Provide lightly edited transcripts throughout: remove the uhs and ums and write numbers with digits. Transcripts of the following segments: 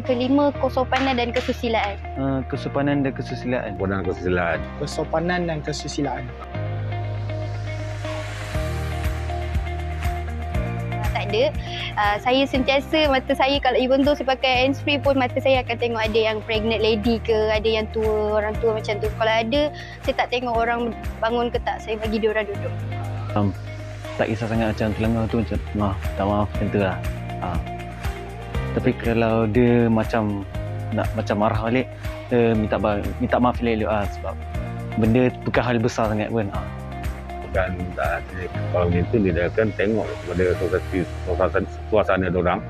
yang kelima, kesopanan dan kesusilaan. Kesopanan dan kesusilaan. Kesopanan dan kesusilaan. Kesopanan dan kesusilaan. Ada. Saya sentiasa, mata saya kalau even tu saya pakai handsfree pun mata saya akan tengok ada yang pregnant lady ke, ada yang tua, orang tua macam tu. Kalau ada, saya tak tengok orang bangun ke tak, saya bagi dia orang duduk. Tak kisah sangat macam terlengah tu macam maaf, tak maaf macam tu lah. Tapi kalau dia macam nak macam marah balik, dia minta maaf elok-elok lah sebab benda bukan hal besar sangat pun. Dan tak, kalau begitu dia akan tengok kepada suasana diorang,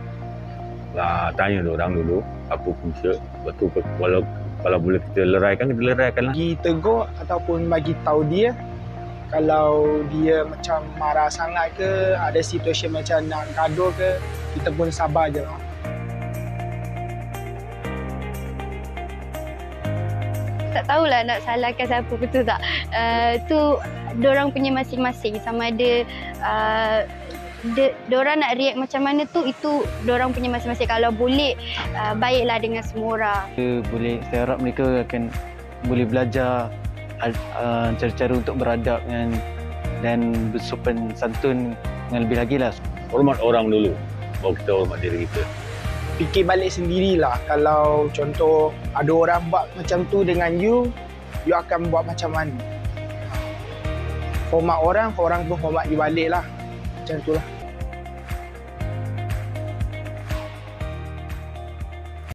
tanya diorang dulu apa punca. Lepas tu kalau boleh kita leraikan, kita leraikanlah. Bagi tegur ataupun bagi tahu dia kalau dia macam marah sangat ke, ada situasi macam nak gaduh ke, kita pun sabar je lah. Tak tahulah nak salahkan siapa, betul tak? Tu diorang punya masing-masing, sama ada diorang nak react macam mana tu, itu diorang punya masing-masing. Kalau boleh, baiklah dengan semua orang. Saya harap mereka akan boleh belajar cara-cara untuk beradab dan bersopan santun dengan lebih lagi lah. Hormat orang dulu, baru kita hormat diri kita. Fikir balik sendirilah, kalau contoh ada orang buat macam tu dengan you akan buat macam mana? Hormat orang pun hormat you baliklah. Macam itulah.